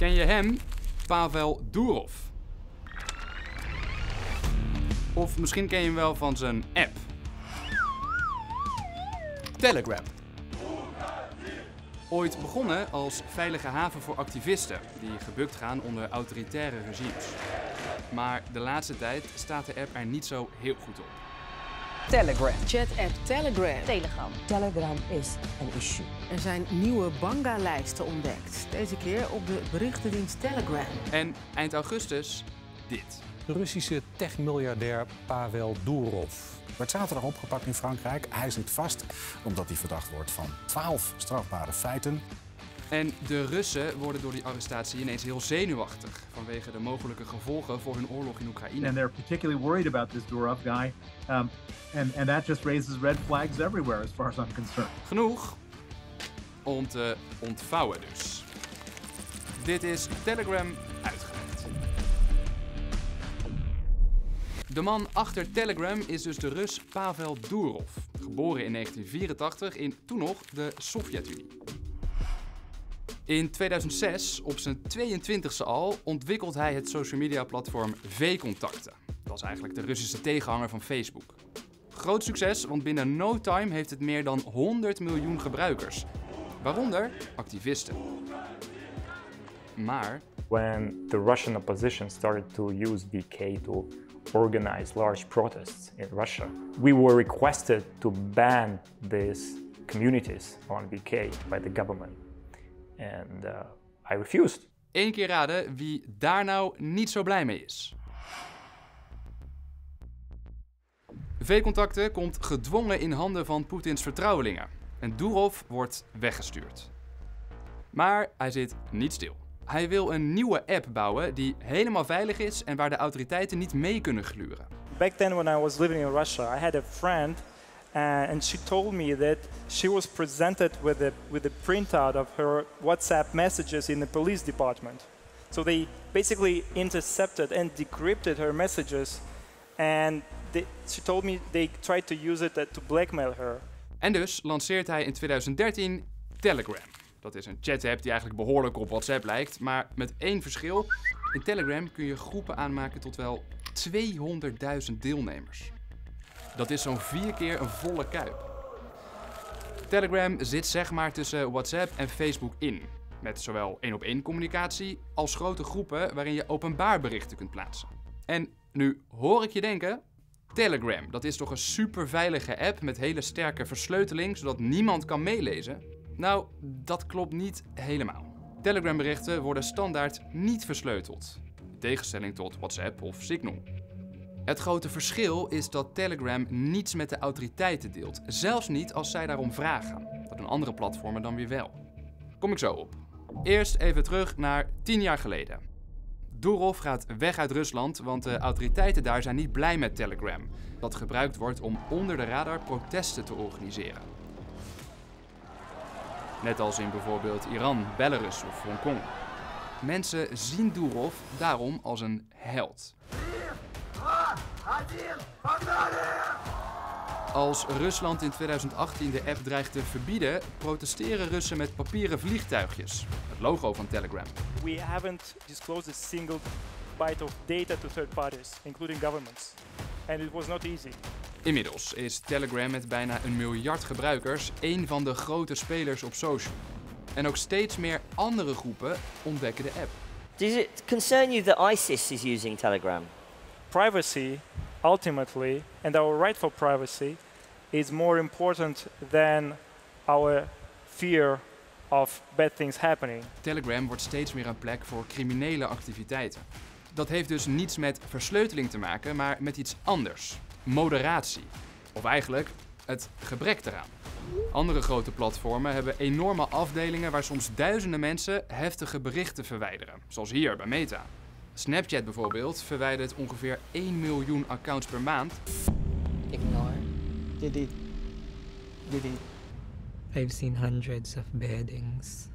Ken je hem? Pavel Durov. Of misschien ken je hem wel van zijn app. Telegram. Ooit begonnen als veilige haven voor activisten die gebukt gaan onder autoritaire regimes. Maar de laatste tijd staat de app er niet zo heel goed op. Telegram. Chat-app Telegram. Telegram. Telegram is een issue. Er zijn nieuwe banga-lijsten ontdekt. Deze keer op de berichtendienst Telegram. En eind augustus dit. De Russische techmiljardair Pavel Durov werd zaterdag opgepakt in Frankrijk. Hij zit vast omdat hij verdacht wordt van 12 strafbare feiten. En de Russen worden door die arrestatie ineens heel zenuwachtig vanwege de mogelijke gevolgen voor hun oorlog in Oekraïne. And they're particularly worried about this Durov guy. And that just raises red flags everywhere as far as I'm concerned. Genoeg om te ontvouwen dus. Dit is Telegram uitgelegd. De man achter Telegram is dus de Rus Pavel Durov, geboren in 1984 in toen nog de Sovjet-Unie. In 2006, op zijn 22e al, ontwikkelt hij het social media platform VKontakte. Dat is eigenlijk de Russische tegenhanger van Facebook. Groot succes, want binnen no time heeft het meer dan 100 miljoen gebruikers. Waaronder activisten. Maar... When the Russian opposition started to use VK to organize large protests in Russia, we were requested to ban these communities on VK by the government. And I refused. Eén keer raden wie daar nou niet zo blij mee is. VKontakte komt gedwongen in handen van Poetins vertrouwelingen. En Durov wordt weggestuurd. Maar hij zit niet stil. Hij wil een nieuwe app bouwen die helemaal veilig is en waar de autoriteiten niet mee kunnen gluren. Back then when I was living in Russia, I had a friend. And she told me that she was presented with a printout of her WhatsApp messages in the police department. So they basically intercepted and decrypted her messages. And she told me they tried to use it to blackmail her. En dus lanceert hij in 2013 Telegram. Dat is een chat-app die eigenlijk behoorlijk op WhatsApp lijkt, maar met één verschil. In Telegram kun je groepen aanmaken tot wel 200.000 deelnemers. Dat is zo'n 4 keer een volle kuip. Telegram zit zeg maar tussen WhatsApp en Facebook in. Met zowel 1-op-1 communicatie als grote groepen waarin je openbaar berichten kunt plaatsen. En nu hoor ik je denken, Telegram, dat is toch een superveilige app met hele sterke versleuteling zodat niemand kan meelezen? Nou, dat klopt niet helemaal. Telegram berichten worden standaard niet versleuteld. In tegenstelling tot WhatsApp of Signal. Het grote verschil is dat Telegram niets met de autoriteiten deelt, zelfs niet als zij daarom vragen. Dat doen andere platformen dan weer wel. Kom ik zo op. Eerst even terug naar 10 jaar geleden. Durov gaat weg uit Rusland, want de autoriteiten daar zijn niet blij met Telegram. Dat gebruikt wordt om onder de radar protesten te organiseren. Net als in bijvoorbeeld Iran, Belarus of Hongkong. Mensen zien Durov daarom als een held. Als Rusland in 2018 de app dreigt te verbieden, protesteren Russen met papieren vliegtuigjes. Het logo van Telegram. We haven't disclosed a single byte of data to third parties, including governments. And it was not easy. Inmiddels is Telegram met bijna 1 miljard gebruikers één van de grote spelers op social. En ook steeds meer andere groepen ontdekken de app. Does it concern you that ISIS is using Telegram? Privacy, ultimately, and our right for privacy is more important than our fear of bad things happening. Telegram wordt steeds meer een plek voor criminele activiteiten. Dat heeft dus niets met versleuteling te maken, maar met iets anders. Moderatie. Of eigenlijk het gebrek eraan. Andere grote platformen hebben enorme afdelingen waar soms duizenden mensen heftige berichten verwijderen. Zoals hier bij Meta. Snapchat bijvoorbeeld verwijdert ongeveer 1 miljoen accounts per maand. Ignore. Delete. Delete. I've seen hundreds of bad things.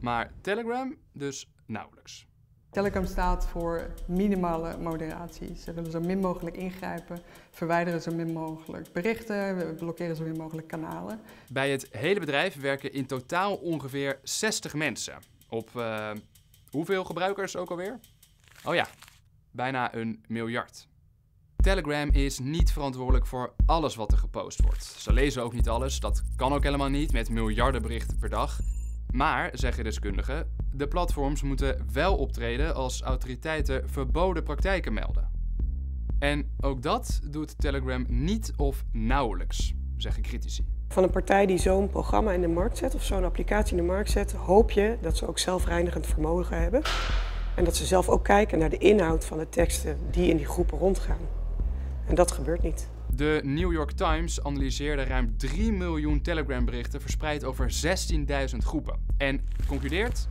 Maar Telegram dus nauwelijks. Telegram staat voor minimale moderatie. Ze willen zo min mogelijk ingrijpen, verwijderen zo min mogelijk berichten, blokkeren zo min mogelijk kanalen. Bij het hele bedrijf werken in totaal ongeveer 60 mensen op Hoeveel gebruikers ook alweer? Oh ja, bijna 1 miljard. Telegram is niet verantwoordelijk voor alles wat er gepost wordt. Ze lezen ook niet alles, dat kan ook helemaal niet met miljarden berichten per dag. Maar, zeggen deskundigen, de platforms moeten wel optreden als autoriteiten verboden praktijken melden. En ook dat doet Telegram niet of nauwelijks, zeggen critici. Van een partij die zo'n programma in de markt zet of zo'n applicatie in de markt zet, hoop je dat ze ook zelfreinigend vermogen hebben. En dat ze zelf ook kijken naar de inhoud van de teksten die in die groepen rondgaan. En dat gebeurt niet. De New York Times analyseerde ruim 3 miljoen Telegram-berichten verspreid over 16.000 groepen. En concludeert: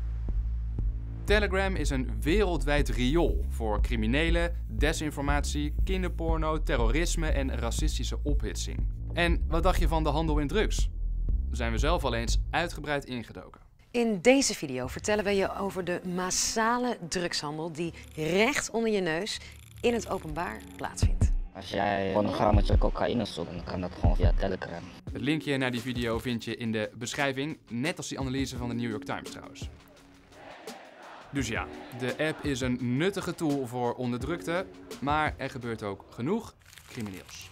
Telegram is een wereldwijd riool voor criminelen, desinformatie, kinderporno, terrorisme en racistische ophitsing. En wat dacht je van de handel in drugs? Daar zijn we zelf al eens uitgebreid ingedoken. In deze video vertellen we je over de massale drugshandel die recht onder je neus in het openbaar plaatsvindt. Als jij pornogram met je cocaïne zoekt, dan kan dat gewoon via Telegram. Het linkje naar die video vind je in de beschrijving, net als die analyse van de New York Times trouwens. Dus ja, de app is een nuttige tool voor onderdrukte, maar er gebeurt ook genoeg crimineels.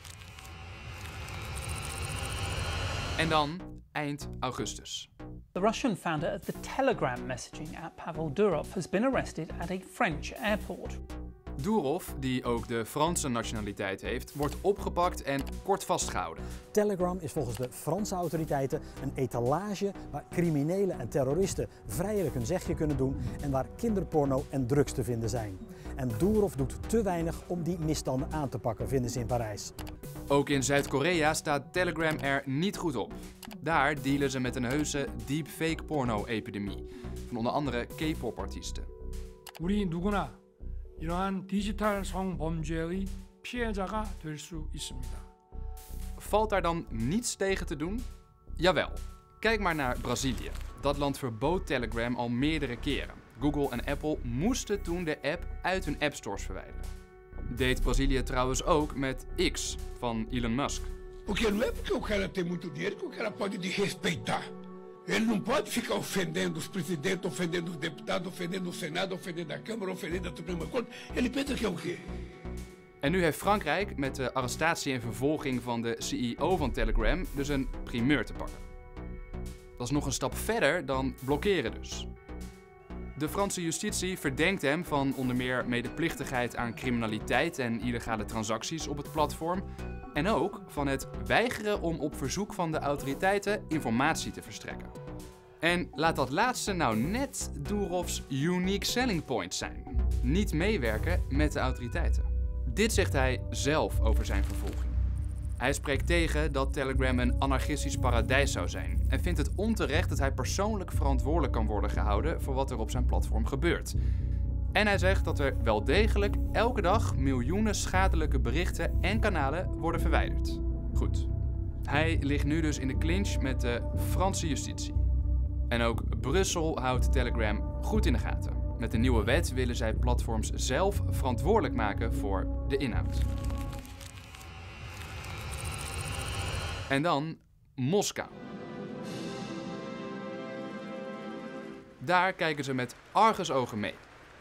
En dan eind augustus. The Russian founder of the Telegram messaging app, Pavel Durov, has been arrested at a French airport. Durov, die ook de Franse nationaliteit heeft, wordt opgepakt en kort vastgehouden. Telegram is volgens de Franse autoriteiten een etalage waar criminelen en terroristen vrijelijk hun zegje kunnen doen en waar kinderporno en drugs te vinden zijn. En Durov doet te weinig om die misstanden aan te pakken, vinden ze in Parijs. Ook in Zuid-Korea staat Telegram er niet goed op. Daar dealen ze met een heuse deepfake porno-epidemie van onder andere K-pop-artiesten. Valt daar dan niets tegen te doen? Jawel. Kijk maar naar Brazilië. Dat land verbood Telegram al meerdere keren. Google en Apple moesten toen de app uit hun appstores verwijderen. Deed Brazilië trouwens ook met X van Elon Musk. Porque não é porque o cara tem muito dinheiro que o cara pode desrespeitar. Ele não pode ficar ofendendo os presidentes, ofendendo os deputados, ofendendo o Senado, ofendendo a Câmara, ofendendo a Suprema Corte. Ele pensa que é o quê? En nu heeft Frankrijk met de arrestatie en vervolging van de CEO van Telegram dus een primeur te pakken. Dat is nog een stap verder dan blokkeren dus. De Franse justitie verdenkt hem van onder meer medeplichtigheid aan criminaliteit en illegale transacties op het platform. En ook van het weigeren om op verzoek van de autoriteiten informatie te verstrekken. En laat dat laatste nou net Durov's unique selling point zijn. Niet meewerken met de autoriteiten. Dit zegt hij zelf over zijn vervolging. Hij spreekt tegen dat Telegram een anarchistisch paradijs zou zijn en vindt het onterecht dat hij persoonlijk verantwoordelijk kan worden gehouden voor wat er op zijn platform gebeurt. En hij zegt dat er wel degelijk elke dag miljoenen schadelijke berichten en kanalen worden verwijderd. Goed. Hij ligt nu dus in de clinch met de Franse justitie. En ook Brussel houdt Telegram goed in de gaten. Met de nieuwe wet willen zij platforms zelf verantwoordelijk maken voor de inhoud. En dan Moskou. Daar kijken ze met argusogen mee.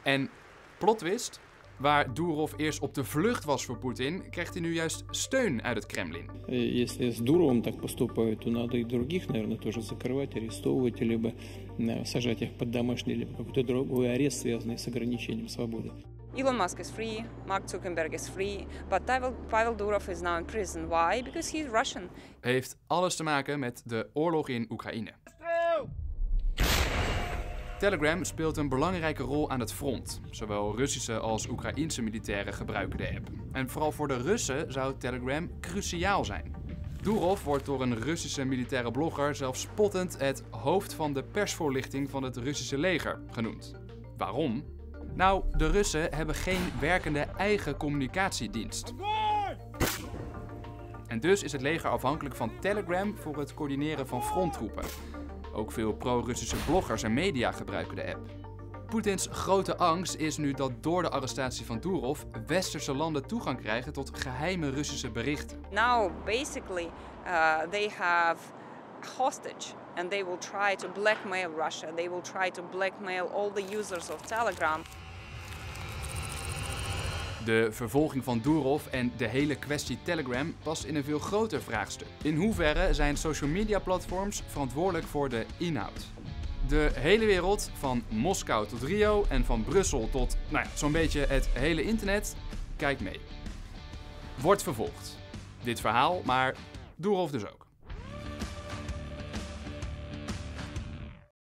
En plot twist, waar Durov eerst op de vlucht was voor Poetin, krijgt hij nu juist steun uit het Kremlin. Elon Musk is free, Mark Zuckerberg is free, but Pavel Durov is now in prison. Why? Because he's Russian. Heeft alles te maken met de oorlog in Oekraïne. Telegram speelt een belangrijke rol aan het front. Zowel Russische als Oekraïense militairen gebruiken de app. En vooral voor de Russen zou Telegram cruciaal zijn. Durov wordt door een Russische militaire blogger zelfs spottend het hoofd van de persvoorlichting van het Russische leger genoemd. Waarom? Nou, de Russen hebben geen werkende eigen communicatiedienst. En dus is het leger afhankelijk van Telegram voor het coördineren van fronttroepen. Ook veel pro-Russische bloggers en media gebruiken de app. Poetins grote angst is nu dat door de arrestatie van Durov westerse landen toegang krijgen tot geheime Russische berichten. Now basically they have hostage and they will try to blackmail Russia. They will try to blackmail all the users of Telegram. De vervolging van Durov en de hele kwestie Telegram past in een veel groter vraagstuk. In hoeverre zijn social media platforms verantwoordelijk voor de inhoud? De hele wereld, van Moskou tot Rio en van Brussel tot zo'n beetje het hele internet, kijkt mee. Wordt vervolgd. Dit verhaal, maar Durov dus ook.